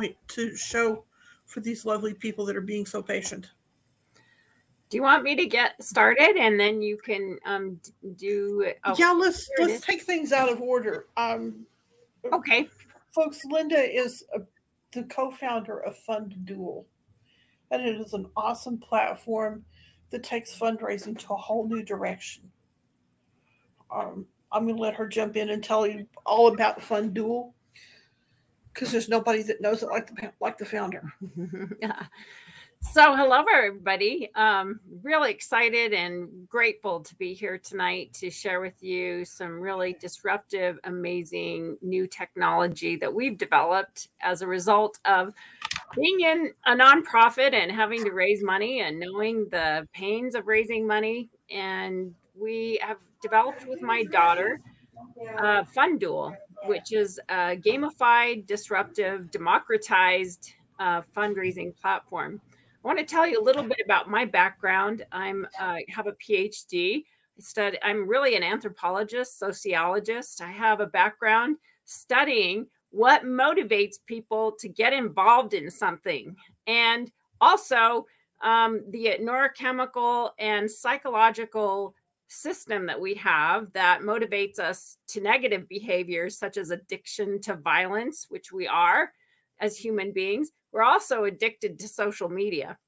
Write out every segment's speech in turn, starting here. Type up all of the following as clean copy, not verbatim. point to show for these lovely people that are being so patient. Do you want me to get started and then you can do? Oh, yeah, let's take things out of order. Okay. Folks, Linda is the co-founder of FunDuel, and it is an awesome platform that takes fundraising to a whole new direction. I'm going to let her jump in and tell you all about FunDuel, because there's nobody that knows it like the founder. Yeah. So hello, everybody. Really excited and grateful to be here tonight to share with you some really disruptive, amazing new technology that we've developed as a result of being in a nonprofit and having to raise money and knowing the pains of raising money. And we have developed with my daughter FunDuel, which is a gamified, disruptive, democratized fundraising platform. I want to tell you a little bit about my background. I have a PhD. I'm really an anthropologist, sociologist. I have a background studying what motivates people to get involved in something, and also the neurochemical and psychological system that we have that motivates us to negative behaviors such as addiction to violence, which we are as human beings. We're also addicted to social media.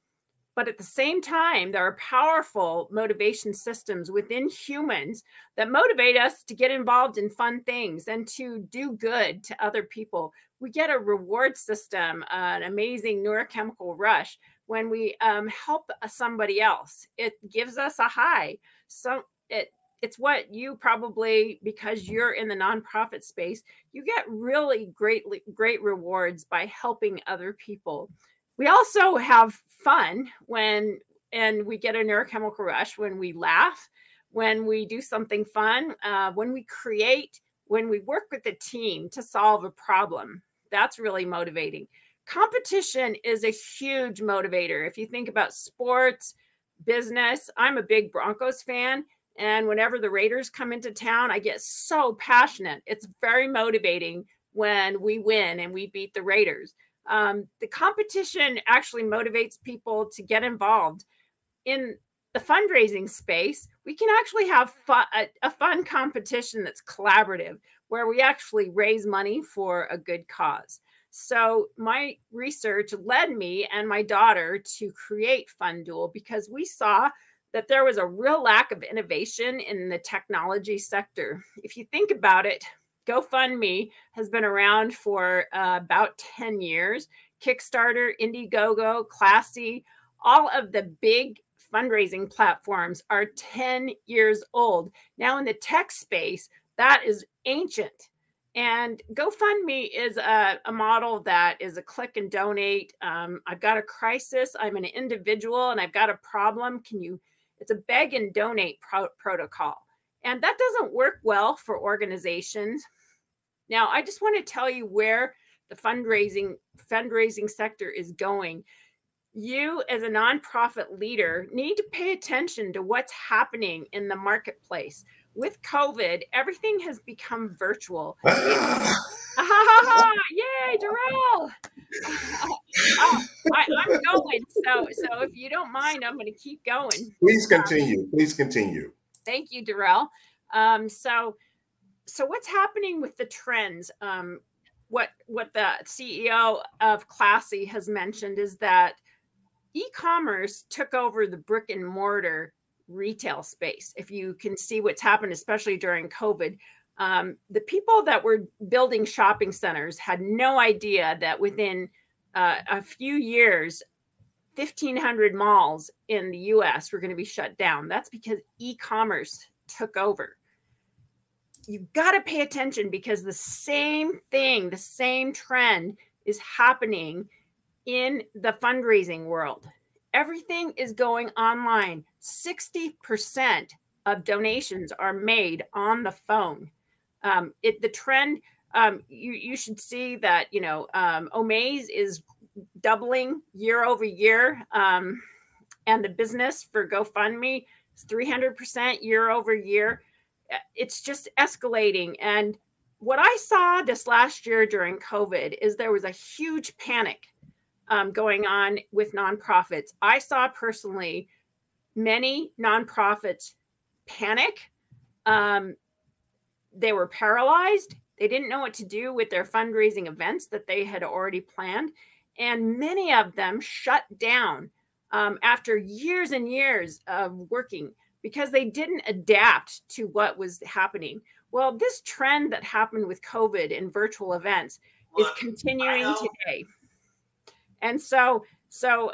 But at the same time, there are powerful motivation systems within humans that motivate us to get involved in fun things and to do good to other people. We get a reward system, an amazing neurochemical rush when we help somebody else. It gives us a high. So it's what you probably, because you're in the nonprofit space, you get really great rewards by helping other people. We also have fun when, and we get a neurochemical rush when we laugh, when we do something fun, when we create, when we work with the team to solve a problem. That's really motivating. Competition is a huge motivator. If you think about sports, business, I'm a big Broncos fan. And whenever the Raiders come into town, I get so passionate. It's very motivating when we win and we beat the Raiders. The competition actually motivates people to get involved. In the fundraising space, we can actually have a fun competition that's collaborative, where we actually raise money for a good cause. So my research led me and my daughter to create FunDuel because we saw that there was a real lack of innovation in the technology sector. If you think about it, GoFundMe has been around for about 10 years. Kickstarter, Indiegogo, Classy, all of the big fundraising platforms are 10 years old. Now in the tech space, that is ancient. And GoFundMe is a model that is a click and donate. I've got a crisis, I'm an individual, and I've got a problem. It's a beg and donate protocol. And that doesn't work well for organizations. Now, I just want to tell you where the fundraising sector is going. You, as a nonprofit leader, need to pay attention to what's happening in the marketplace. With COVID, everything has become virtual. Yay, Darrell! I'm going, so if you don't mind, I'm going to keep going. Please continue. Please continue. Thank you, Darrell. So what's happening with the trends? What the CEO of Classy has mentioned is that e-commerce took over the brick and mortar retail space. If you can see what's happened, especially during COVID, the people that were building shopping centers had no idea that within a few years, 1,500 malls in the US were going to be shut down. That's because e-commerce took over. You've got to pay attention because the same thing, the same trend is happening in the fundraising world. Everything is going online. 60% of donations are made on the phone. The trend, you should see that, Omaze is doubling year over year. And the business for GoFundMe is 300% year over year. It's just escalating. And what I saw this last year during COVID is there was a huge panic going on with nonprofits. I saw personally many nonprofits panic. They were paralyzed. They didn't know what to do with their fundraising events that they had already planned. And many of them shut down after years and years of working because they didn't adapt to what was happening. Well, this trend that happened with COVID and virtual events is continuing today. And so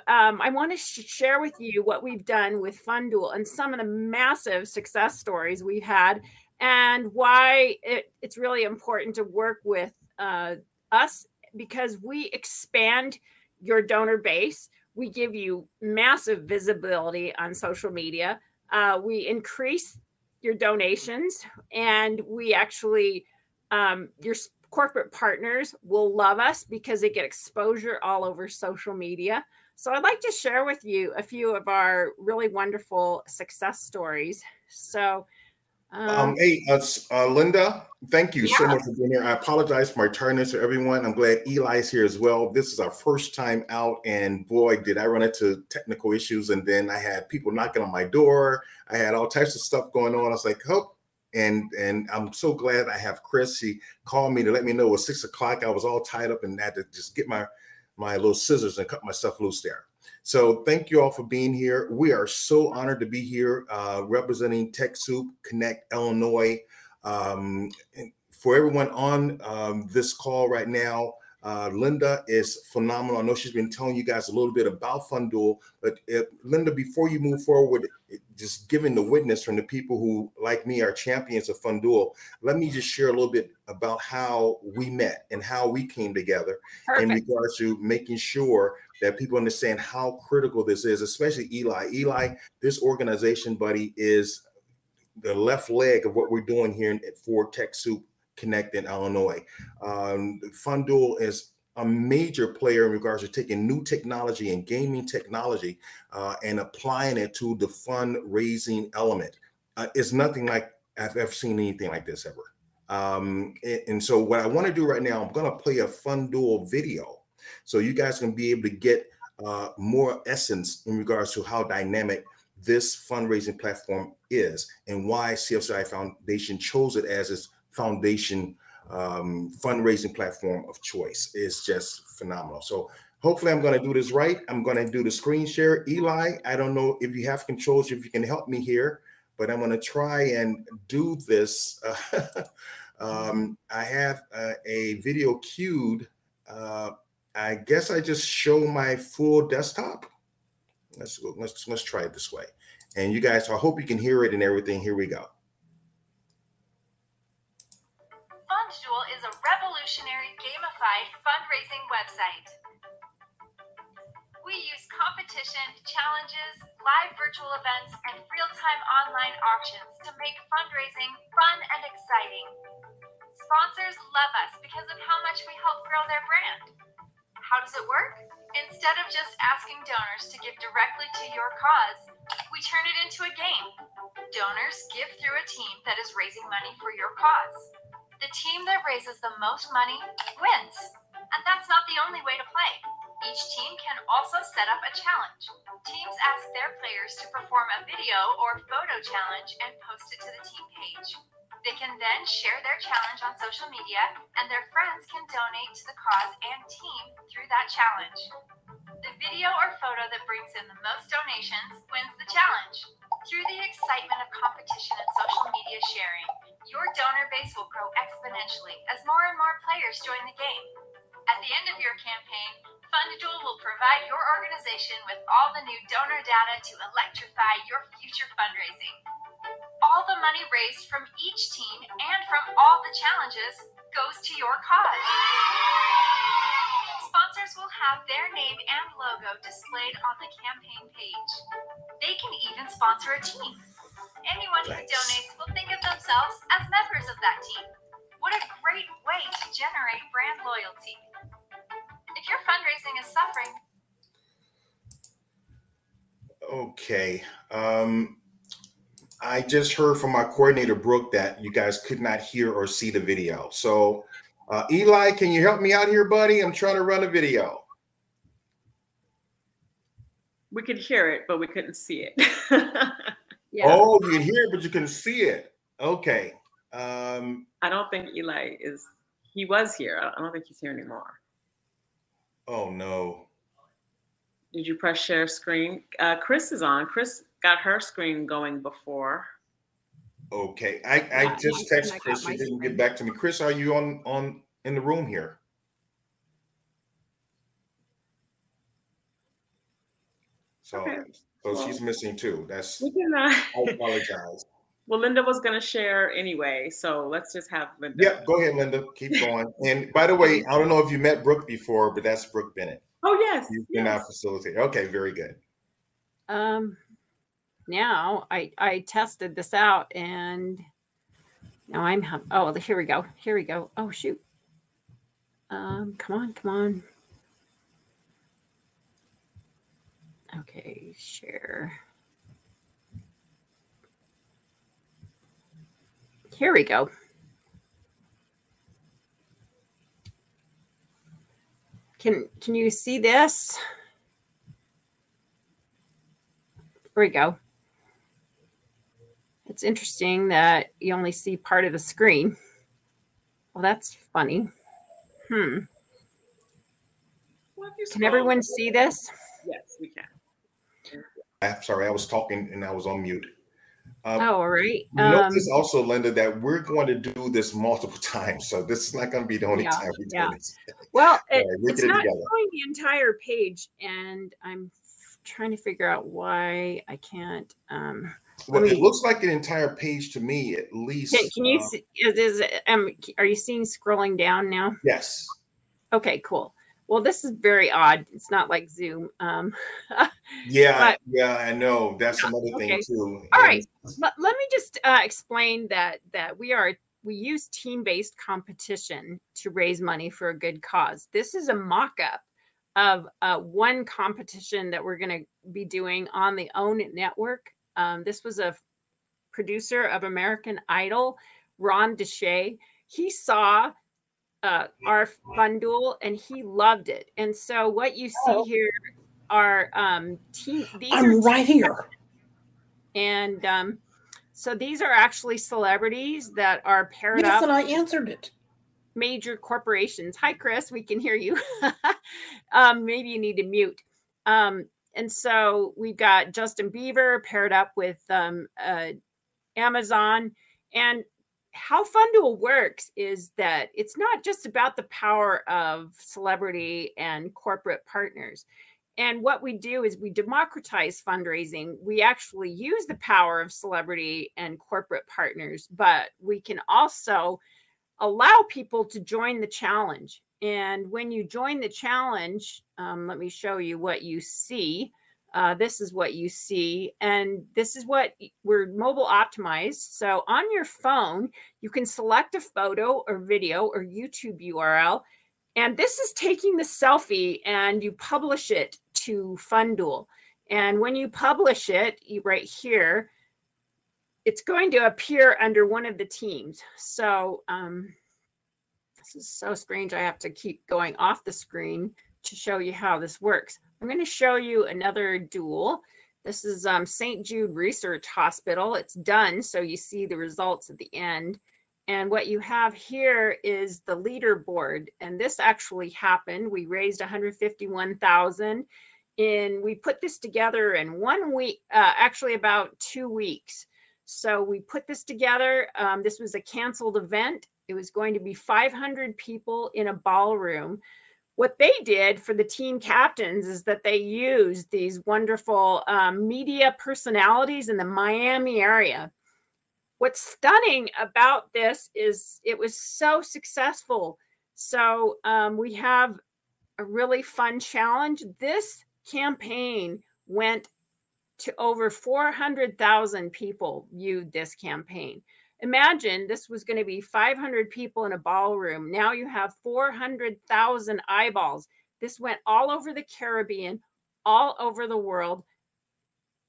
I want to share with you what we've done with FunDuel and some of the massive success stories we've had and why it's really important to work with us, because we expand your donor base. We give you massive visibility on social media. We increase your donations, and we actually, your corporate partners will love us because they get exposure all over social media. So I'd like to share with you a few of our really wonderful success stories. So, hey, Linda, thank you so much for being here. I apologize for my tardiness to everyone. I'm glad Eli's here as well. This is our first time out, and boy, did I run into technical issues. And then I had people knocking on my door. I had all types of stuff going on. I was like, oh. And I'm so glad I have Chris. She called me to let me know it was 6 o'clock. I was all tied up and had to just get my little scissors and cut myself loose there. So thank you all for being here. We are so honored to be here representing TechSoup Connect Illinois. For everyone on this call right now, Linda is phenomenal. I know she's been telling you guys a little bit about FunDuel, but Linda, before you move forward, just giving the witness from the people who, like me, are champions of FunDuel, let me just share a little bit about how we met and how we came together. Perfect. In regards to making sure that people understand how critical this is, especially Eli. Eli, this organization, buddy, is the left leg of what we're doing here for TechSoup Connect in Illinois. FunDuel is a major player in regards to taking new technology and gaming technology and applying it to the fundraising element. It's nothing like I've ever seen anything like this ever. And so what I want to do right now, I'm going to play a FunDuel video so you guys can be able to get more essence in regards to how dynamic this fundraising platform is and why CFCI Foundation chose it as its foundation fundraising platform of choice. Is just phenomenal. So hopefully I'm going to do this right. I'm going to do the screen share. Eli, I don't know if you have controls, if you can help me here, but I'm going to try and do this. I have a video queued. I guess I just show my full desktop. Let's try it this way. And you guys, I hope you can hear it and everything. Here we go. FunDuel is a revolutionary gamified fundraising website. We use competition, challenges, live virtual events, and real-time online auctions to make fundraising fun and exciting. Sponsors love us because of how much we help grow their brand. How does it work? Instead of just asking donors to give directly to your cause, we turn it into a game. Donors give through a team that is raising money for your cause. The team that raises the most money wins. And that's not the only way to play. Each team can also set up a challenge. Teams ask their players to perform a video or photo challenge and post it to the team page. They can then share their challenge on social media, and their friends can donate to the cause and team through that challenge. The video or photo that brings in the most donations wins the challenge. Through the excitement of competition and social media sharing, your donor base will grow exponentially as more and more players join the game. At the end of your campaign, FunDuel will provide your organization with all the new donor data to electrify your future fundraising. All the money raised from each team and from all the challenges goes to your cause. Sponsors will have their name and logo displayed on the campaign page. They can even sponsor a team. Anyone who donates will think of themselves as members of that team. What a great way to generate brand loyalty. If your fundraising is suffering... Okay. I just heard from my coordinator, Brooke, that you guys could not hear or see the video. So Eli, can you help me out here, buddy? I'm trying to run a video. We could hear it, but we couldn't see it. Yeah. Oh, you can hear it, but you couldn't see it. Okay. I don't think Eli is, he was here. I don't think he's here anymore. Oh, no. Did you press share screen? Chris is on. Chris got her screen going before. Okay. I just texted Chris. She didn't get back to me. Chris, are you on in the room here? So, okay. So well, she's missing too. That's, I apologize. Well, Linda was going to share anyway, so let's just have Linda. Yeah, go ahead, Linda. Keep going. And by the way, I don't know if you met Brooke before, but that's Brooke Bennett. Oh, yes. You've been our facilitator. Okay, very good. Now I tested this out, and now I'm, oh, here we go. Here we go. Oh, shoot. Come on, come on. Okay, share. Here we go. Can you see this? Here we go. It's interesting that you only see part of the screen. Well, that's funny. Hmm. Can everyone see this? Yes, we can. I'm sorry, I was talking and I was on mute. Oh, all right. Notice also, Linda, that we're going to do this multiple times. So this is not going to be the only time we do this. Well, it's not showing the entire page, and I'm trying to figure out why I can't. Well, it looks like an entire page to me, at least. Can you see? Are you seeing scrolling down now? Yes. Okay, cool. Well, this is very odd. It's not like Zoom. Yeah, I know. That's another thing too. All right, let me just explain that we use team-based competition to raise money for a good cause. This is a mock-up of one competition that we're going to be doing on the OWN Network. This was a producer of American Idol, Ron DeShay. He saw our FunDuel, and he loved it. And so what you see here are these are right here. And so these are actually celebrities that are paired up. Yes, and I answered it. Major corporations. Hi, Chris, we can hear you. Maybe you need to mute. And so we've got Justin Bieber paired up with Amazon. And how FunDuel works is that it's not just about the power of celebrity and corporate partners. And what we do is we democratize fundraising. We actually use the power of celebrity and corporate partners, but we can also allow people to join the challenge. And when you join the challenge, let me show you what you see. This is what you see, and this is what we're mobile optimized. So on your phone, you can select a photo or video or YouTube URL, and this is taking the selfie and you publish it to FunDuel. And when you publish it right here, it's going to appear under one of the teams. So this is so strange. I have to keep going off the screen to show you how this works. I'm going to show you another duel. This is St. Jude Research Hospital. It's done, so you see the results at the end. And what you have here is the leaderboard. And this actually happened. We raised $151,000. And we put this together in 1 week, actually about 2 weeks. So we put this together. This was a canceled event. It was going to be 500 people in a ballroom. What they did for the team captains is that they used these wonderful media personalities in the Miami area. What's stunning about this is it was so successful. So we have a really fun challenge. This campaign went to over 400,000 people viewed this campaign. Imagine this was going to be 500 people in a ballroom. Now you have 400,000 eyeballs. This went all over the Caribbean, all over the world.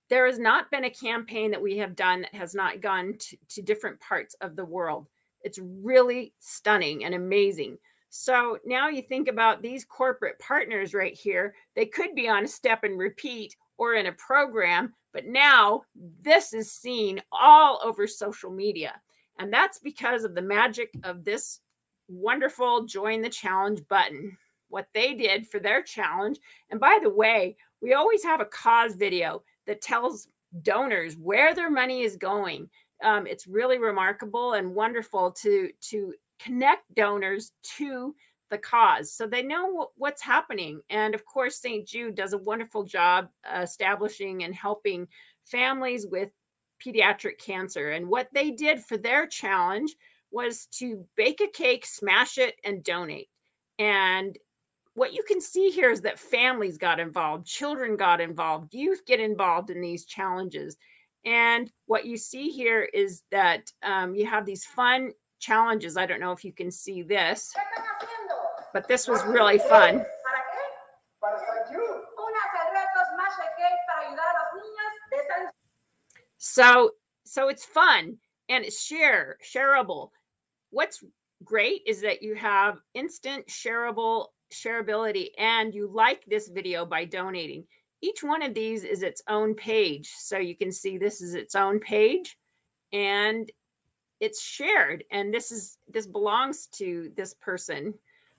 There has not been a campaign that we have done that has not gone to different parts of the world. It's really stunning and amazing. So now you think about these corporate partners right here. They could be on a step and repeat or in a program, but now this is seen all over social media. And that's because of the magic of this wonderful Join the Challenge button, what they did for their challenge. And by the way, we always have a cause video that tells donors where their money is going. It's really remarkable and wonderful to connect donors to the cause so they know what's happening. And of course, St. Jude does a wonderful job establishing and helping families with pediatric cancer. And what they did for their challenge was to bake a cake, smash it, and donate. And what you can see here is that families got involved, children got involved, youth get involved in these challenges. And what you see here is that you have these fun challenges. I don't know if you can see this, but this was really fun. So it's fun and it's shareable. What's great is that you have instant shareability, and you like this video by donating. Each one of these is its own page. So you can see this is its own page and it's shared. And this belongs to this person.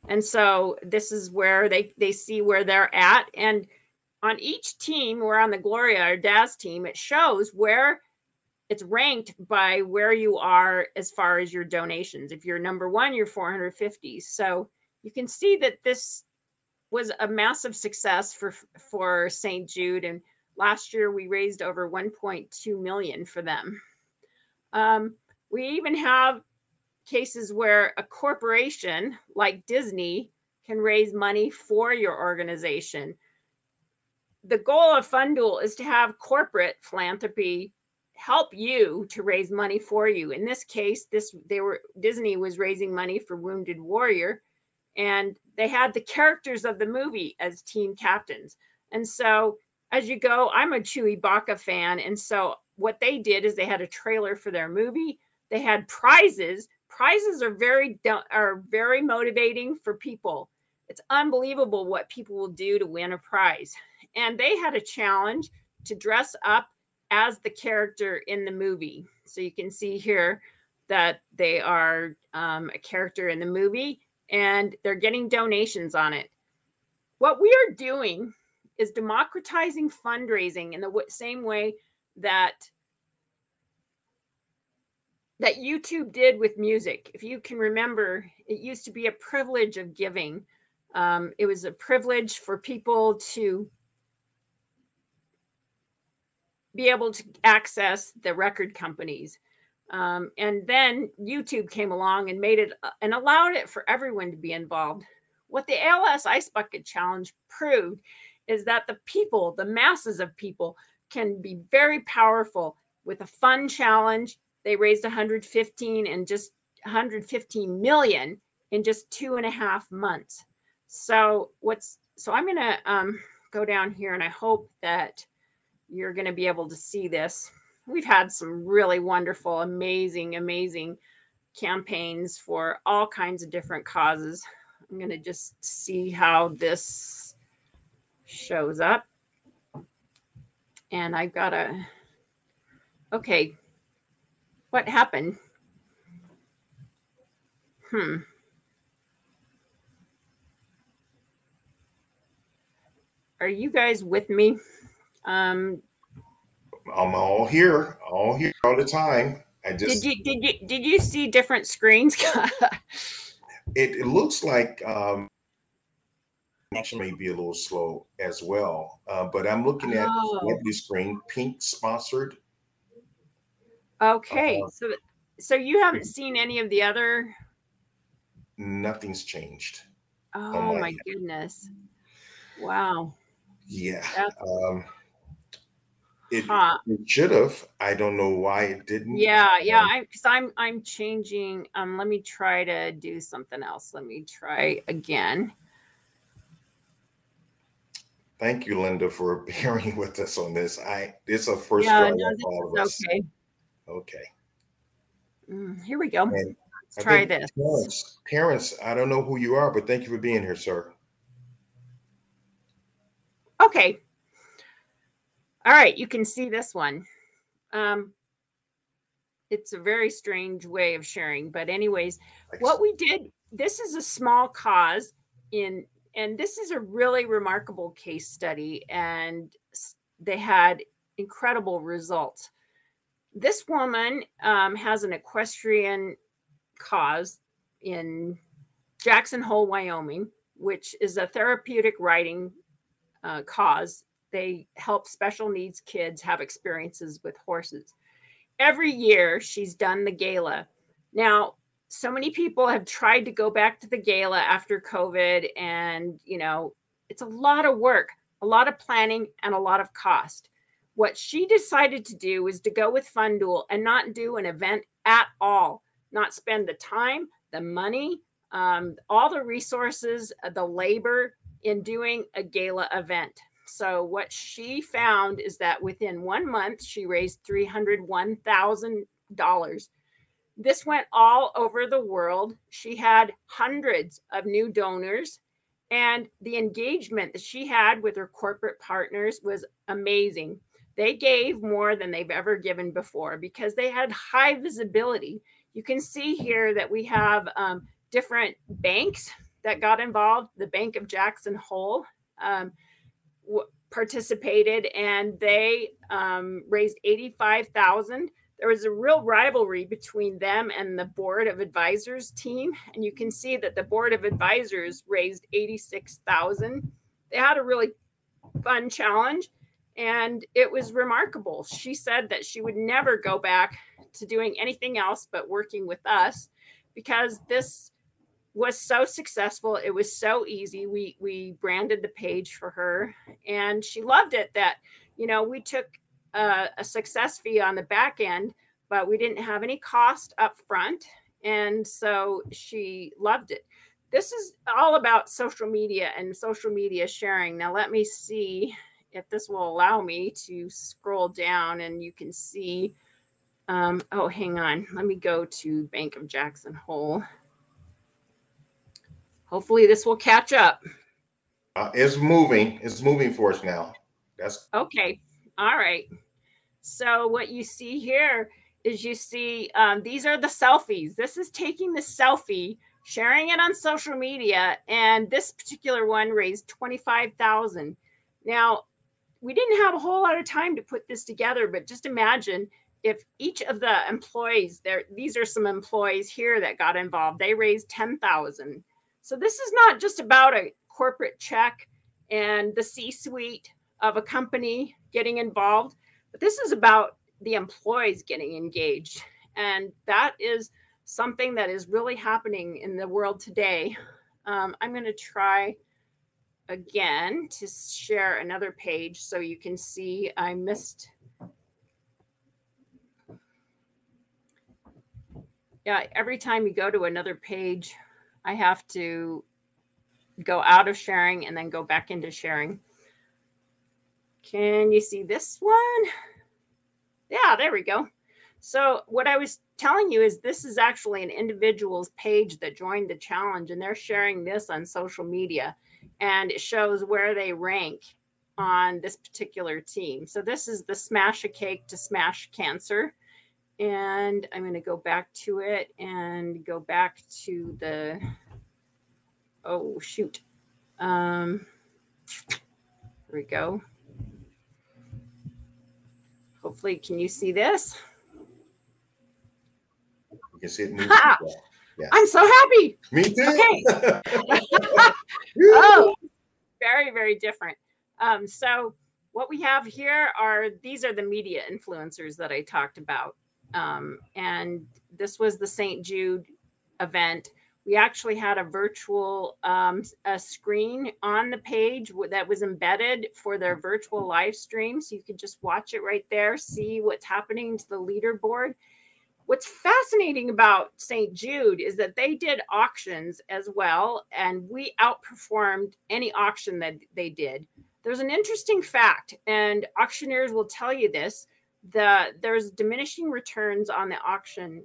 And so this is where they see where they're at. And on each team, we're on the Gloria or Daz team, it shows where it's ranked by where you are as far as your donations. If you're number one, you're 450. So you can see that this was a massive success for St. Jude. And last year we raised over 1.2 million for them. We even have cases where a corporation like Disney can raise money for your organization. The goal of FunDuel is to have corporate philanthropy help you to raise money for you. In this case, Disney was raising money for Wounded Warrior, and they had the characters of the movie as team captains. And so as you go, I'm a Chewy Baca fan. And so what they did is they had a trailer for their movie. They had prizes. Prizes are very motivating for people. It's unbelievable what people will do to win a prize. And they had a challenge to dress up as the character in the movie. So you can see here that they are a character in the movie, and they're getting donations on it. What we are doing is democratizing fundraising in the same way that YouTube did with music. If you can remember, it used to be a privilege of giving. It was a privilege for people to be able to access the record companies. And then YouTube came along and made it and allowed it for everyone to be involved. What the ALS Ice Bucket Challenge proved is that the people, the masses of people, can be very powerful with a fun challenge. They raised 115 million in just 2.5 months. So I'm gonna go down here, and I hope that you're going to be able to see this. We've had some really wonderful, amazing, amazing campaigns for all kinds of different causes. I'm going to just see how this shows up. And I've got a, okay, what happened? Are you guys with me? I'm all here all the time. I just did you see different screens? it looks like connection may be a little slow as well, but I'm looking at Wembley screen, pink sponsored. Okay, so you haven't seen any of the other? Nothing's changed. Oh my goodness! Wow. Yeah. It should have. I don't know why it didn't. Yeah. Because I'm changing. Let me try to do something else. Let me try again. Thank you, Linda, for bearing with us on this. It's a first struggle for all of us. Okay. Okay. Here we go. And let's try this. Terrence, I don't know who you are, but thank you for being here, sir. Okay. All right. You can see this one. It's a very strange way of sharing, but anyways, what we did, this is a small cause in, and this is a really remarkable case study, and they had incredible results. This woman has an equestrian cause in Jackson Hole, Wyoming, which is a therapeutic riding cause. They help special needs kids have experiences with horses. Every year she's done the gala. Now, so many people have tried to go back to the gala after COVID, and, you know, it's a lot of work, a lot of planning, and a lot of cost. What she decided to do was to go with FunDuel and not do an event at all, not spend the time, the money, all the resources, the labor in doing a gala event. So what she found is that within 1 month, she raised $301,000. This went all over the world. She had hundreds of new donors, and the engagement that she had with her corporate partners was amazing. They gave more than they've ever given before because they had high visibility. You can see here that we have different banks that got involved. The Bank of Jackson Hole participated, and they raised $85,000. There was a real rivalry between them and the Board of Advisors team. And you can see that the Board of Advisors raised $86,000. They had a really fun challenge, and it was remarkable. She said that she would never go back to doing anything else but working with us because this was so successful. It was so easy. We branded the page for her, and she loved it that, you know, we took a success fee on the back end, but we didn't have any cost up front. And so she loved it. This is all about social media and social media sharing. Now, let me see if this will allow me to scroll down, and you can see, oh, hang on. Let me go to Bank of Jackson Hole. Hopefully this will catch up. It's moving. It's moving for us now. That's okay. All right. So what you see here is you see these are the selfies. This is taking the selfie, sharing it on social media. And this particular one raised $25,000. Now, we didn't have a whole lot of time to put this together, but just imagine if each of the employees there, these are some employees here that got involved. They raised $10,000. So this is not just about a corporate check and the C-suite of a company getting involved, but this is about the employees getting engaged. And that is something that is really happening in the world today. I'm going to try again to share another page so you can see I missed. Yeah, every time you go to another page, I have to go out of sharing and then go back into sharing. Can you see this one? Yeah, there we go. So what I was telling you is this is actually an individual's page that joined the challenge, and they're sharing this on social media, and it shows where they rank on this particular team. So this is the Smash a Cake to Smash Cancer. And I'm going to go back to it and go back to the, oh, shoot. Here we go. Hopefully, can you see this? You can see it. Yeah. I'm so happy. Me too. Okay. Oh, very, very different. So what we have here are, these are the media influencers that I talked about. And this was the St. Jude event. We actually had a virtual a screen on the page that was embedded for their virtual live stream. So you could just watch it right there, see what's happening to the leaderboard. What's fascinating about St. Jude is that they did auctions as well, and we outperformed any auction that they did. There's an interesting fact, and auctioneers will tell you this, that there's diminishing returns on the auction.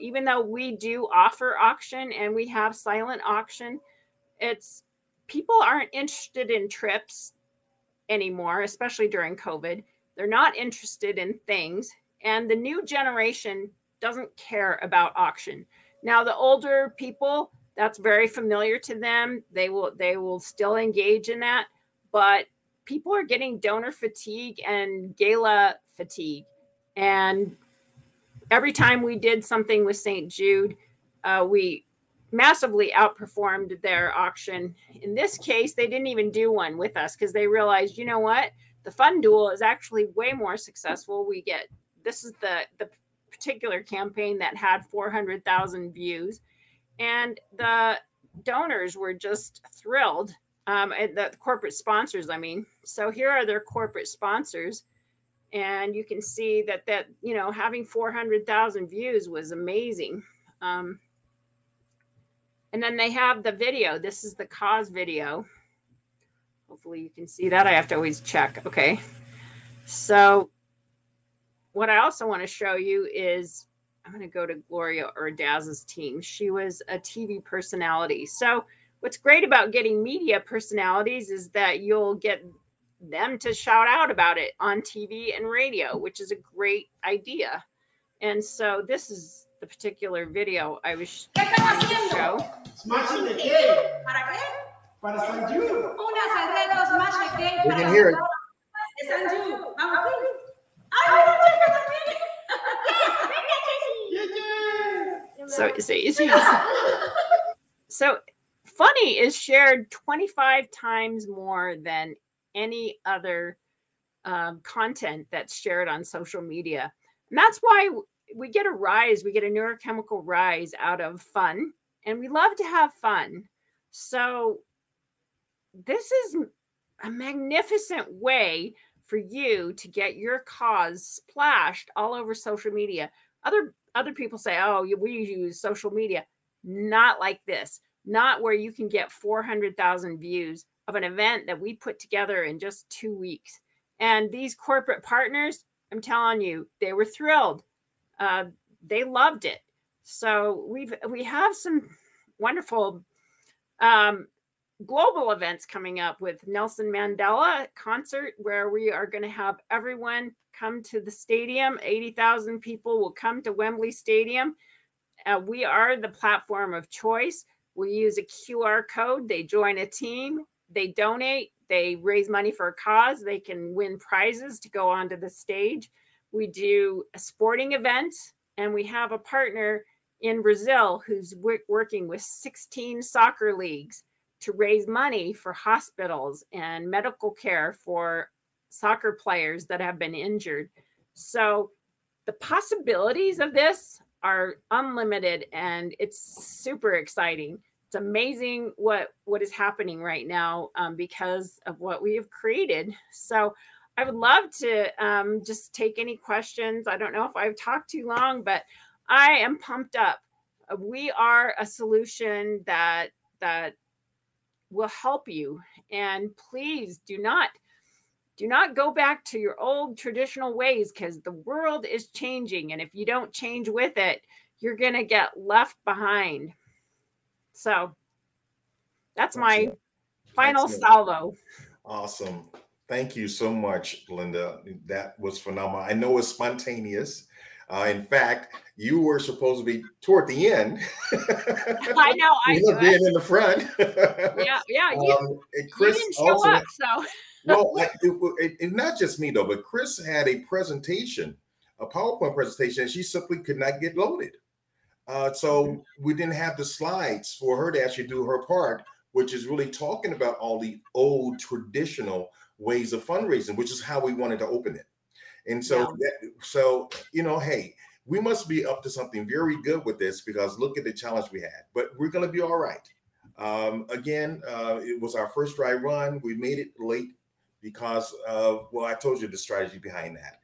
Even though we do offer auction and we have silent auction, it's people aren't interested in trips anymore, especially during COVID. They're not interested in things. And the new generation doesn't care about auction. Now, the older people, that's very familiar to them. They will still engage in that. But people are getting donor fatigue and gala fatigue. And every time we did something with St. Jude, we massively outperformed their auction. In this case, they didn't even do one with us because they realized, you know what? The FunDuel is actually way more successful. We get, this is the particular campaign that had 400,000 views. And the donors were just thrilled. And the corporate sponsors, I mean. So here are their corporate sponsors. And you can see that, you know, having 400,000 views was amazing. And then they have the video. This is the cause video. Hopefully you can see that. I have to always check. Okay. So what I also want to show you is I'm going to go to Gloria Ordaz's team. She was a TV personality. So what's great about getting media personalities is that you'll get them to shout out about it on TV and radio, which is a great idea. And so this is the particular video I was show. We can hear it. So Funny is shared 25 times more than any other content that's shared on social media. And that's why we get a rise. We get a neurochemical rise out of fun. And we love to have fun. So this is a magnificent way for you to get your cause splashed all over social media. Other people say, oh, we use social media. Not like this. Not where you can get 400,000 views of an event that we put together in just 2 weeks. And these corporate partners, I'm telling you, they were thrilled. They loved it. So we have some wonderful global events coming up with Nelson Mandela concert, where we are going to have everyone come to the stadium. 80,000 people will come to Wembley Stadium. We are the platform of choice. We use a QR code. They join a team. They donate. They raise money for a cause. They can win prizes to go onto the stage. We do a sporting event, and we have a partner in Brazil who's working with 16 soccer leagues to raise money for hospitals and medical care for soccer players that have been injured. So the possibilities of this are unlimited, and it's super exciting. It's amazing what is happening right now because of what we have created. So I would love to just take any questions. I don't know if I've talked too long, but I am pumped up. We are a solution that will help you. And please do not go back to your old traditional ways, because the world is changing. And if you don't change with it, you're going to get left behind. So that's my final salvo. Awesome. Thank you so much, Linda. That was phenomenal. I know it's spontaneous. In fact, you were supposed to be toward the end. I know. I was being in the front. Yeah, yeah. You didn't show up, so. Well, it's not just me, though, but Chris had a presentation, a PowerPoint presentation, and she simply could not get loaded. So we didn't have the slides for her to actually do her part, which is really talking about all the old traditional ways of fundraising, which is how we wanted to open it. And so, yeah. So you know, hey, we must be up to something very good with this, because look at the challenge we had. But we're going to be all right. Again, it was our first dry run. We made it late, because of, well, I told you the strategy behind that.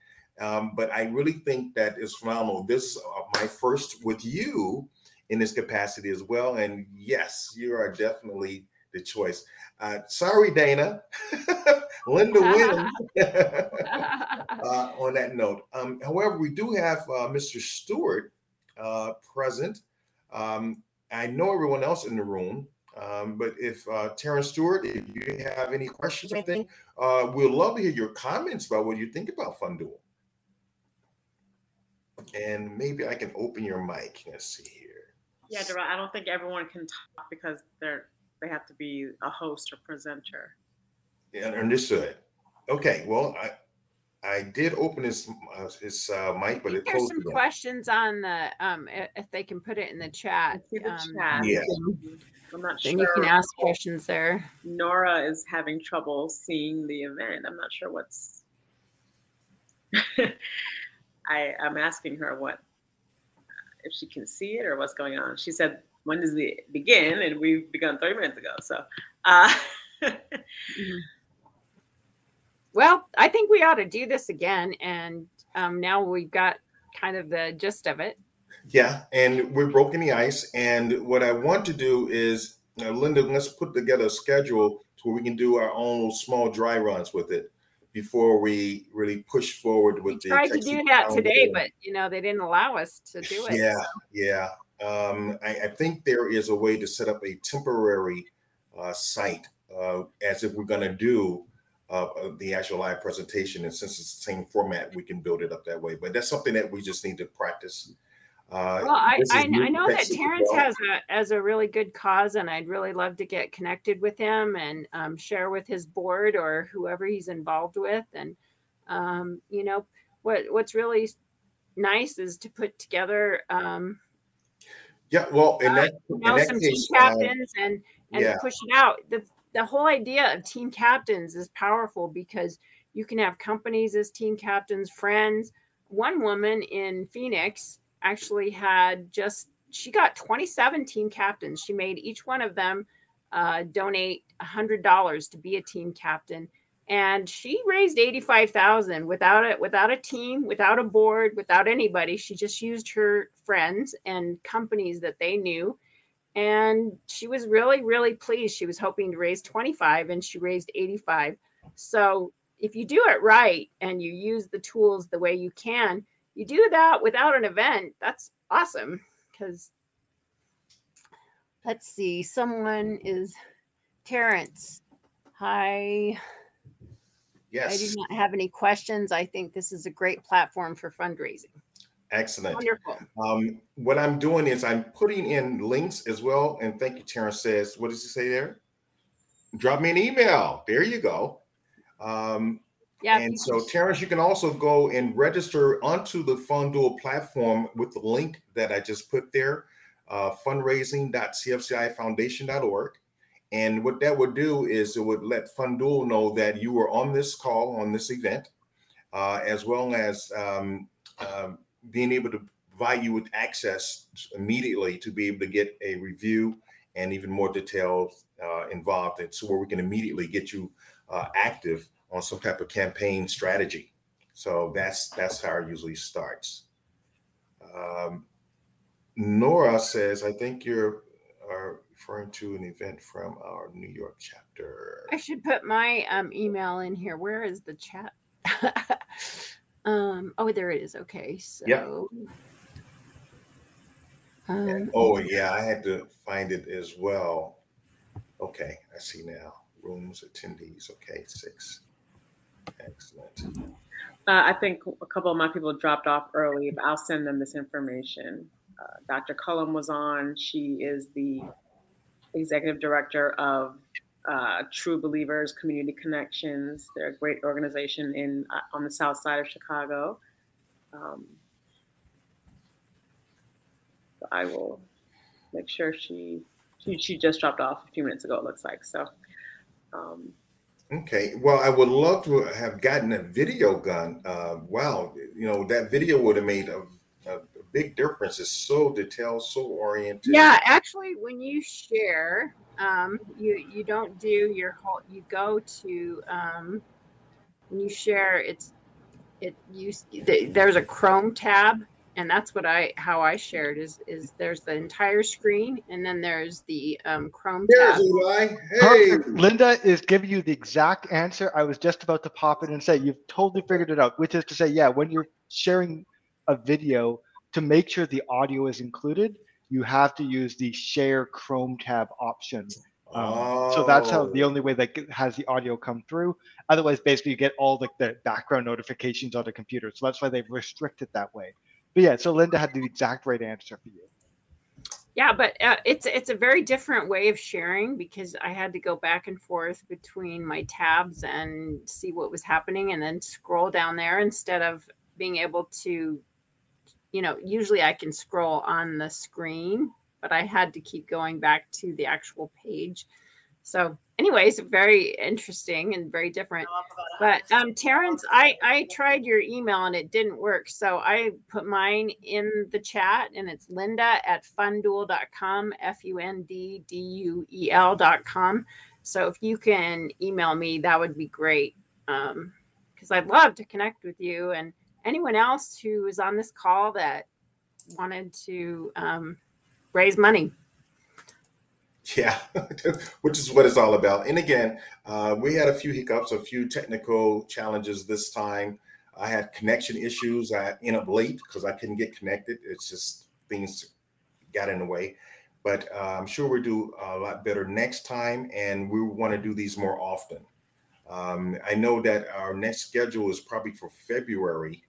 But I really think that is phenomenal. This is my first with you in this capacity as well. And yes, you are definitely the choice. Sorry, Dana. Linda Williams on that note. However, we do have Mr. Stewart present. I know everyone else in the room, but if Terrence Stewart, if you have any questions or thing, we'd love to hear your comments about what you think about FunDuel. And maybe I can open your mic. Let's see here. Yeah, I don't think everyone can talk because they have to be a host or presenter. Yeah, understood. Okay, well, I did open his mic, but it closed. There's some questions on the if they can put it in the chat. Yeah, I'm not sure. You can ask questions there. Nora is having trouble seeing the event. I'm not sure what's. I'm asking her if she can see it or what's going on. She said, "When does it begin?" And we've begun 30 minutes ago. So. Well, I think we ought to do this again, and now we've got kind of the gist of it. Yeah, and we're broken the ice, and what I want to do is, Linda, let's put together a schedule to where we can do our own small dry runs with it before we really push forward with the. We tried to do that today, but, you know, they didn't allow us to do it. Yeah, yeah. I think there is a way to set up a temporary site as if we're going to do the actual live presentation, and since it's the same format, we can build it up that way. But that's something that we just need to practice. Well, I know that Terrence has a really good cause, and I'd really love to get connected with him and share with his board or whoever he's involved with. And you know, what's really nice is to put together. Yeah, well, in that case, team captains and yeah. Push it out. The whole idea of team captains is powerful because you can have companies as team captains, friends. One woman in Phoenix actually she got 27 team captains. She made each one of them donate $100 to be a team captain. And she raised $85,000 without a team, without a board, without anybody. She just used her friends and companies that they knew. And she was really, really pleased. She was hoping to raise 25 and she raised 85. So if you do it right and you use the tools the way you can, you do that without an event. That's awesome. Because let's see, someone is Terrence. Hi. Yes. I do not have any questions. I think this is a great platform for fundraising. Excellent. Wonderful. What I'm doing is I'm putting in links as well. And thank you, Terrence says, what does he say there? Drop me an email. There you go. Yeah. And so Terrence, you can also go and register onto the FunDuel platform with the link that I just put there, fundraising.cfcifoundation.org. And what that would do is it would let FunDuel know that you were on this call, on this event, as well as being able to provide you with access immediately to be able to get a review and even more details involved. And so where we can immediately get you active on some type of campaign strategy. So that's how it usually starts. Nora says, I think you're referring to an event from our New York chapter. I should put my email in here. Where is the chat? Oh, there it is. Okay. So, yep. Oh yeah, I had to find it as well. Okay. I see now. Rooms, attendees. Okay. 6. Excellent. I think a couple of my people dropped off early, but I'll send them this information. Dr. Cullum was on. She is the executive director of True Believers Community Connections. They're a great organization on the south side of Chicago. I will make sure she just dropped off a few minutes ago, it looks like. So okay, well, I would love to have gotten a video gun. Wow, you know, that video would have made a big difference. It's so detailed, so oriented. Yeah, actually, when you share, you don't do your whole. You go to when you share. There's a Chrome tab, And that's what how I shared is there's the entire screen, and then there's the Chrome tab. Hey. Perfect. Linda is giving you the exact answer. I was just about to pop in and say you've totally figured it out, which is to say, yeah, when you're sharing a video, to make sure the audio is included, you have to use the share Chrome tab option. So that's how the only way that has the audio come through. Otherwise, basically, you get all the background notifications on the computer. So that's why they've restricted that way. But yeah, so Linda had the exact right answer for you. Yeah, but it's a very different way of sharing because I had to go back and forth between my tabs and see what was happening and then scroll down there instead of being able to, you know, usually I can scroll on the screen, but I had to keep going back to the actual page. So anyways, very interesting and very different. But Terrence, I tried your email and it didn't work. So I put mine in the chat and it's linda@funduel.com, FUNDDUEL.com. So if you can email me, that would be great. Because I'd love to connect with you and anyone else who is on this call that wanted to raise money. Yeah, which is what it's all about. And again, we had a few hiccups, a few technical challenges this time. I had connection issues. I ended up late because I couldn't get connected. It's just things got in the way. But I'm sure we'll do a lot better next time, and we want to do these more often. I know that our next schedule is probably for February,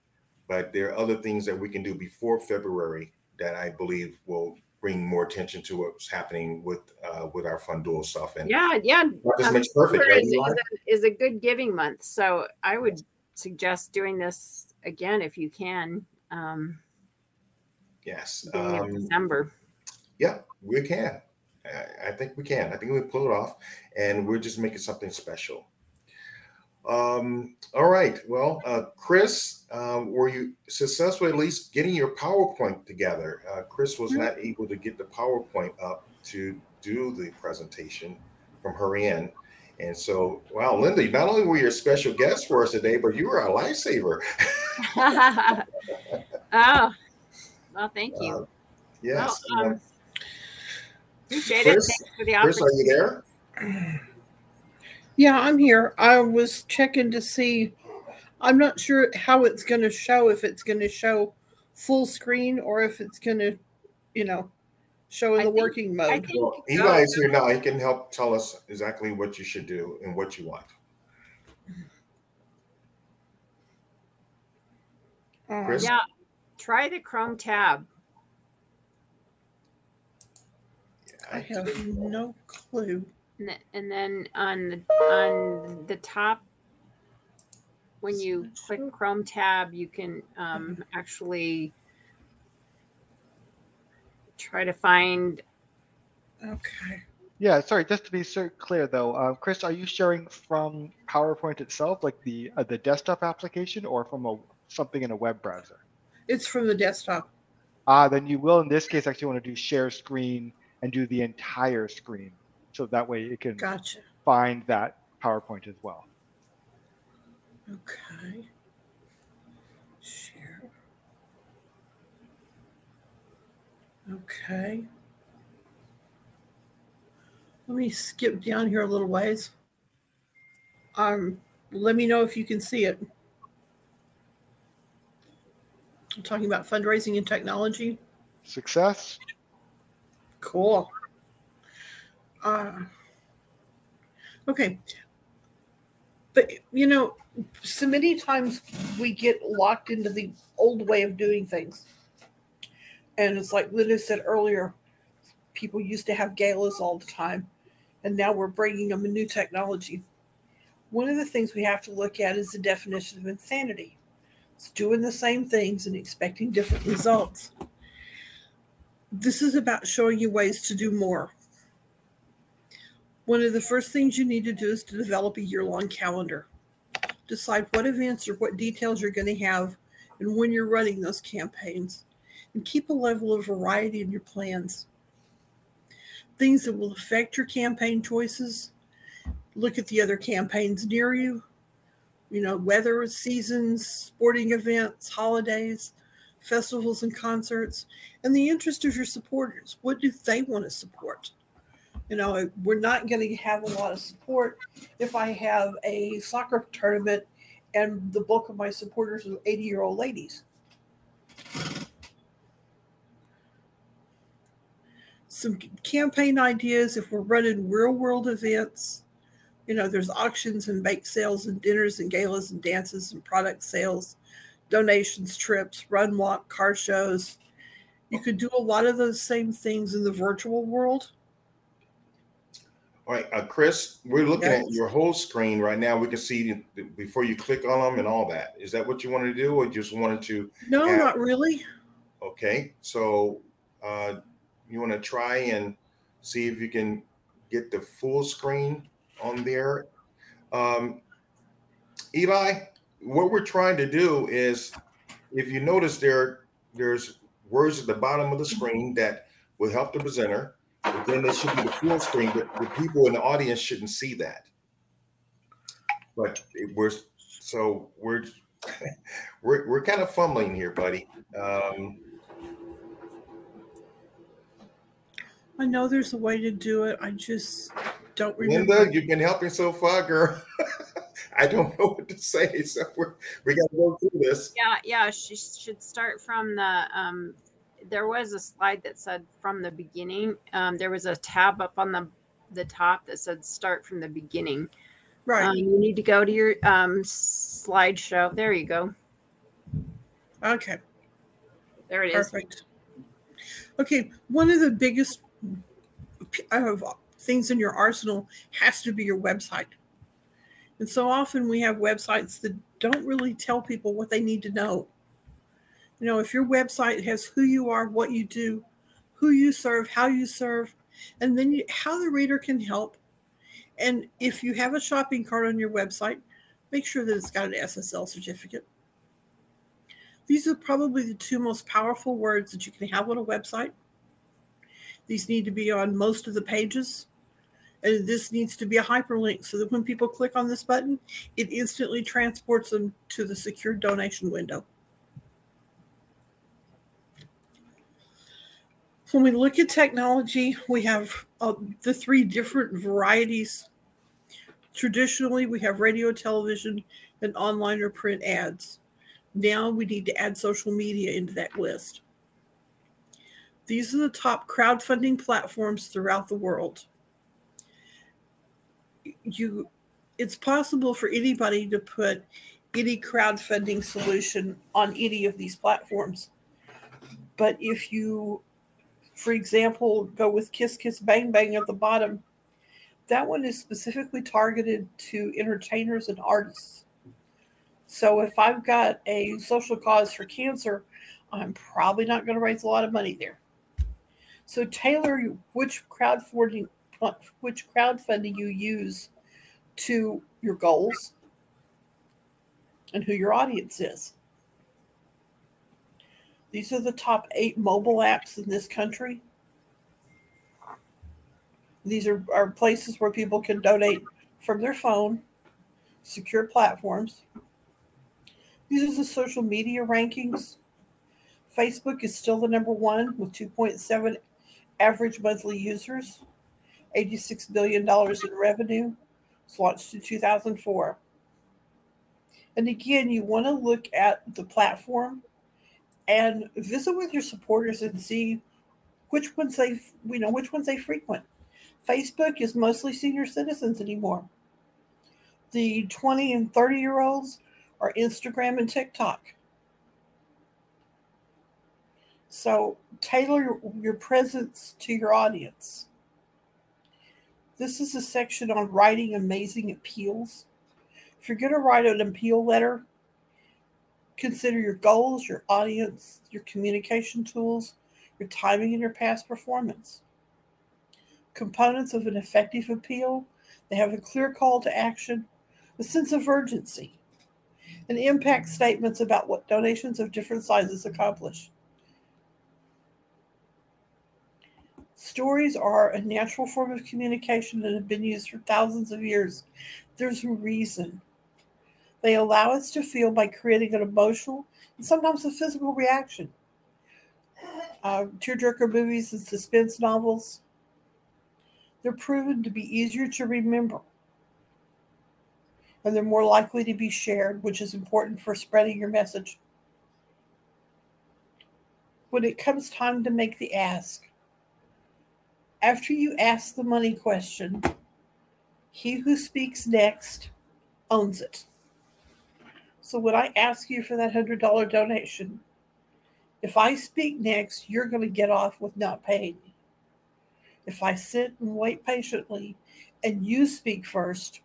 but there are other things that we can do before February that I believe will bring more attention to what's happening with our FunDuel stuff. And yeah, this makes perfect. Is a good giving month, so I would suggest doing this again if you can. Yes, December. Yeah, we can. I think we can. I think we pull it off, and we're just making something special. All right. Well, Chris, were you successful at least getting your PowerPoint together? Chris was not able to get the PowerPoint up to do the presentation from her end. And so, wow, Linda, not only were you a special guest for us today, but you were a lifesaver. Oh, well, thank you. Yes. Well, appreciate Chris, it. Thanks for the opportunity. Chris, are you there? Yeah, I'm here. I was checking to see. I'm not sure how it's going to show, if it's going to show full screen or if it's going to, you know, show in the working mode. Well, Eli is here now. He can help tell us exactly what you should do and what you want. Chris? Yeah, try the Chrome tab. I have no clue. And then on the top, when you click Chrome tab, you can actually try to find. Okay. Yeah, sorry. Just to be clear, though, Chris, are you sharing from PowerPoint itself, like the desktop application, or from something in a web browser? It's from the desktop. Then you will, in this case, actually want to do share screen and do the entire screen. So that way it can find that PowerPoint as well. Okay. Share. Okay. Let me skip down here a little ways. Let me know if you can see it. I'm talking about fundraising and technology. Success. Cool. Okay, but you know, so many times we get locked into the old way of doing things, and it's like Linda said earlier, people used to have galas all the time, and now we're bringing them a new technology. One of the things we have to look at is the definition of insanity. It's doing the same things and expecting different results. This is about showing you ways to do more. One of the first things you need to do is to develop a year-long calendar. Decide what events or what details you're going to have and when you're running those campaigns. And keep a level of variety in your plans. Things that will affect your campaign choices. Look at the other campaigns near you. You know, weather, seasons, sporting events, holidays, festivals and concerts, and the interest of your supporters. What do they want to support? You know, we're not going to have a lot of support if I have a soccer tournament and the bulk of my supporters are 80-year-old ladies. Some campaign ideas, if we're running real-world events, you know, there's auctions and bake sales and dinners and galas and dances and product sales, donations, trips, run, walk, car shows. You could do a lot of those same things in the virtual world. All right, Chris, we're looking at your whole screen right now. We can see before you click on them and all that. Is that what you wanted to do, or just wanted to? No, not really. Okay, so you want to try and see if you can get the full screen on there. Eli, what we're trying to do is, if you notice there's words at the bottom of the screen that will help the presenter, but then there should be the full screen, but the people in the audience shouldn't see that. But we're kind of fumbling here, buddy. I know there's a way to do it. I just don't remember. Linda, you've been helping so far, girl. I don't know what to say, so we got to go through this. Yeah. She should start from the. There was a slide that said from the beginning. There was a tab up on the top that said start from the beginning. Right. You need to go to your slideshow. There you go. Okay. There it is. Perfect. Okay. One of the biggest things in your arsenal has to be your website. And so often we have websites that don't really tell people what they need to know. You know, if your website has who you are, what you do, who you serve, how you serve, and then how the reader can help. And if you have a shopping cart on your website, make sure that it's got an SSL certificate. These are probably the two most powerful words that you can have on a website. These need to be on most of the pages. And this needs to be a hyperlink so that when people click on this button, it instantly transports them to the secure donation window. When we look at technology, we have the three different varieties. Traditionally, we have radio, television, and online or print ads. Now we need to add social media into that list. These are the top crowdfunding platforms throughout the world. It's possible for anybody to put any crowdfunding solution on any of these platforms. But if you, for example, go with Kiss Kiss Bang Bang at the bottom. That one is specifically targeted to entertainers and artists. So if I've got a social cause for cancer, I'm probably not going to raise a lot of money there. So tailor which crowdfunding you use to your goals and who your audience is. These are the top 8 mobile apps in this country. These are places where people can donate from their phone, secure platforms. These are the social media rankings. Facebook is still the #1 with 2.7 average monthly users, $86 billion in revenue. It's launched in 2004. And again, you want to look at the platform and visit with your supporters and see which ones they, you know, which ones they frequent. Facebook is mostly senior citizens anymore. The 20 and 30-year-olds are Instagram and TikTok. So tailor your presence to your audience. This is a section on writing amazing appeals. If you're going to write an appeal letter, consider your goals, your audience, your communication tools, your timing, and your past performance. Components of an effective appeal. They have a clear call to action, a sense of urgency, and impact statements about what donations of different sizes accomplish. Stories are a natural form of communication that have been used for thousands of years. There's a reason They allow us to feel by creating an emotional and sometimes a physical reaction. Tearjerker movies and suspense novels, they're proven to be easier to remember. And they're more likely to be shared, which is important for spreading your message. When it comes time to make the ask, after you ask the money question, he who speaks next owns it. So when I ask you for that $100 donation, if I speak next, you're going to get off with not paying. If I sit and wait patiently and you speak first,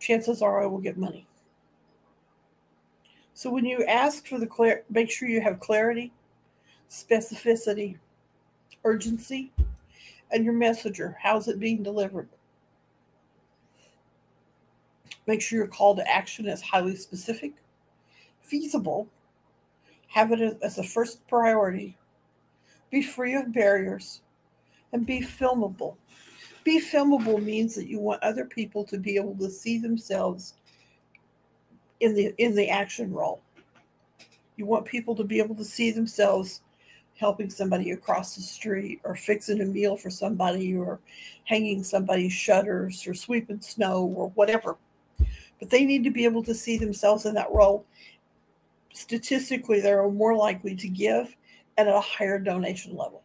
chances are I will get money. So when you ask for the clarity, make sure you have clarity, specificity, urgency, and your messenger. How's it being delivered? Make sure your call to action is highly specific, feasible, have it as a first priority, be free of barriers, and be filmable. Be filmable means that you want other people to be able to see themselves in the action role. You want people to be able to see themselves helping somebody across the street, or fixing a meal for somebody, or hanging somebody's shutters, or sweeping snow, or whatever. But they need to be able to see themselves in that role. Statistically, they're more likely to give and at a higher donation level.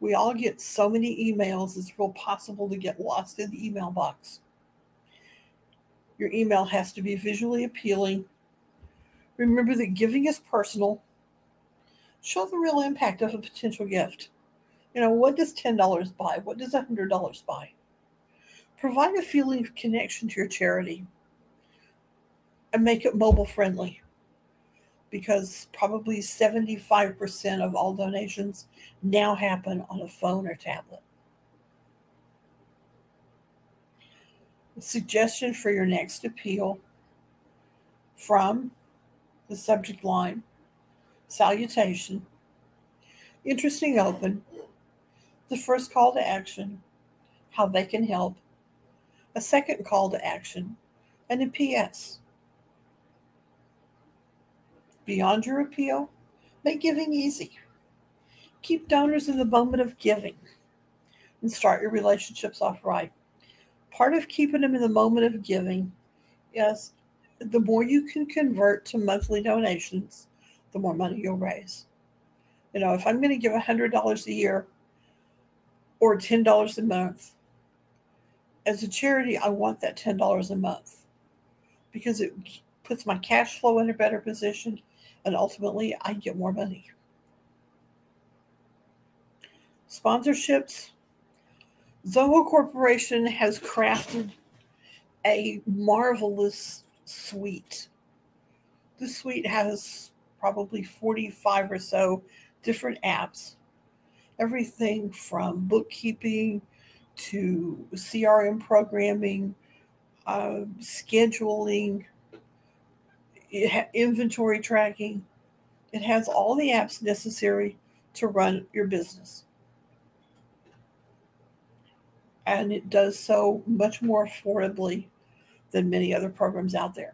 We all get so many emails, it's real possible to get lost in the email box. Your email has to be visually appealing. Remember that giving is personal. Show the real impact of a potential gift. You know, what does $10 buy? What does $100 buy? Provide a feeling of connection to your charity and make it mobile friendly, because probably 75% of all donations now happen on a phone or tablet. A suggestion for your next appeal from the subject line, salutation, interesting open, the first call to action, how they can help, a second call to action, and a PS. Beyond your appeal, make giving easy. Keep donors in the moment of giving and start your relationships off right. Part of keeping them in the moment of giving is the more you can convert to monthly donations, the more money you'll raise. You know, if I'm going to give $100 a year or $10 a month, as a charity, I want that $10 a month because it puts my cash flow in a better position. And ultimately, I get more money. Sponsorships. Zoho Corporation has crafted a marvelous suite. This suite has probably 45 or so different apps. Everything from bookkeeping to CRM programming, scheduling, inventory tracking. It has all the apps necessary to run your business. And it does so much more affordably than many other programs out there.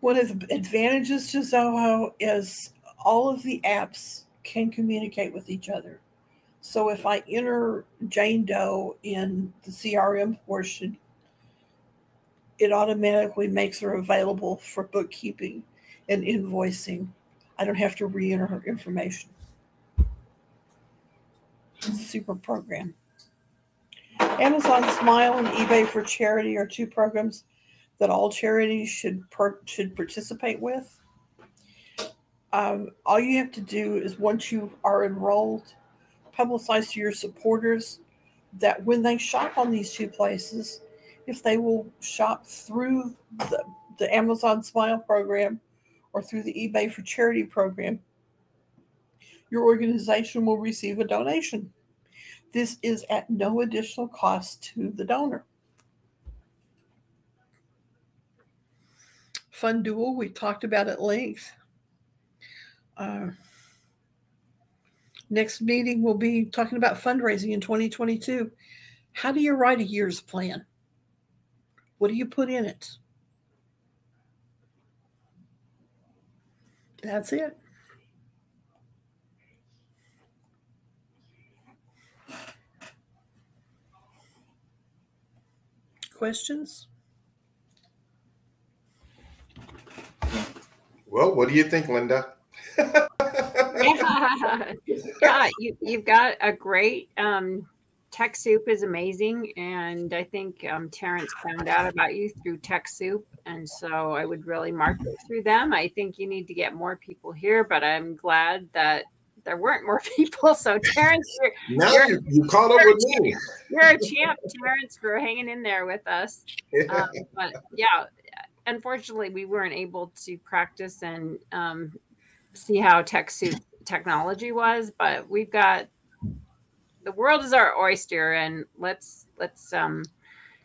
One of the advantages to Zoho is all of the apps can communicate with each other. So if I enter Jane Doe in the CRM portion, it automatically makes her available for bookkeeping and invoicing. I don't have to re-enter her information. It's a super program. Amazon Smile and eBay for Charity are two programs that all charities should participate with. All you have to do is, once you are enrolled, publicize to your supporters that when they shop on these two places, if they will shop through the Amazon Smile program or through the eBay for Charity program, your organization will receive a donation. This is at no additional cost to the donor. FunDuel, we talked about at length. Next meeting, we'll be talking about fundraising in 2022. How do you write a year's plan? What do you put in it? That's it. Questions? Well, what do you think, Linda? Yeah, you've got a great TechSoup is amazing, and I think Terrence found out about you through TechSoup, and so I would really market through them. I think you need to get more people here, but I'm glad that there weren't more people. So Terrence, you caught up with me. You're a champ, Terrence, for hanging in there with us. But yeah, unfortunately, we weren't able to practice and see how TechSoup technology was, but we've got. The world is our oyster, and let's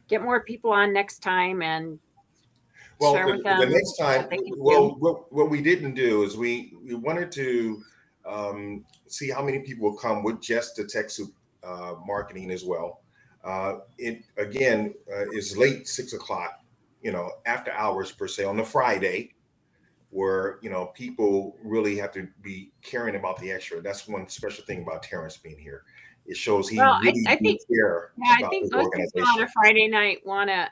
get more people on next time and share with them. The next time, what we didn't do is we wanted to see how many people will come with just the TechSoup marketing as well. It again is late, 6 o'clock, after hours per se on the Friday, where people really have to be caring about the extra. That's one special thing about Terrence being here. It shows he really didn't care. Yeah, I think most people on a Friday night want to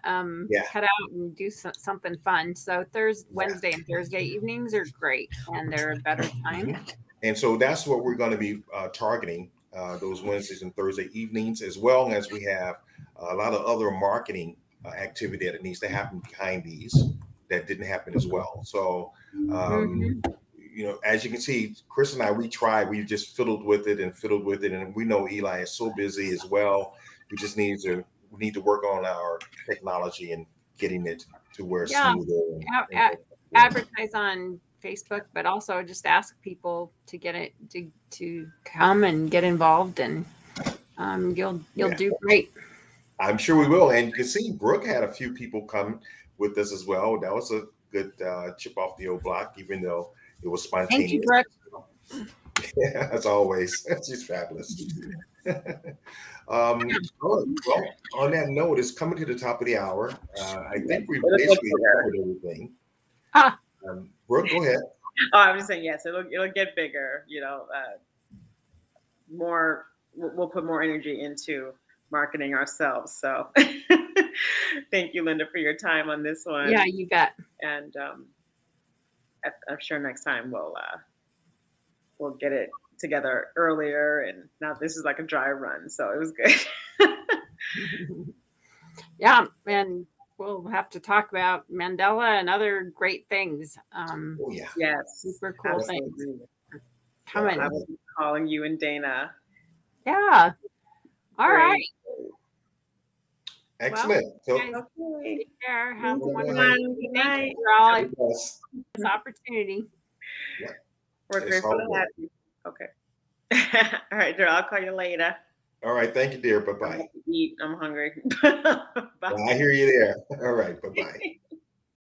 head out and do something fun. So Wednesday and Thursday evenings are great, and they're a better time. Mm-hmm. And so that's what we're going to be targeting, those Wednesdays and Thursday evenings, as well as we have a lot of other marketing activity that needs to happen behind these that didn't happen as well. So, mm-hmm. As you can see, Chris and I, we tried. We just fiddled with it, and we know Eli is so busy as well. We just need to work on our technology and getting it to where it's smoother. Yeah, advertise on Facebook, but also just ask people to get it to come and get involved, and you'll do great. I'm sure we will, and you can see Brooke had a few people come with us as well. That was a good chip off the old block, even though. It was spontaneous. Thank you, Brooke. Yeah, as always. She's fabulous. Well, on that note, it's coming to the top of the hour. I think we've basically covered everything. Brooke, go ahead. Oh, I was saying, yes, it'll get bigger, more, we'll put more energy into marketing ourselves. So thank you, Linda, for your time on this one. Yeah, you bet. And, I'm sure next time we'll get it together earlier, and now this is like a dry run, so it was good. Yeah, and we'll have to talk about Mandela and other great things. Yes, super cool things coming. I will be calling you and Dana. Yeah. All right. Excellent. Well, so, take care. Have a wonderful night. We're all this opportunity. Yeah. We're grateful to have you. Okay. All right, dear. I'll call you later. All right. Thank you, dear. Bye bye. I'm hungry. Bye. Well, I hear you there. All right. Bye bye.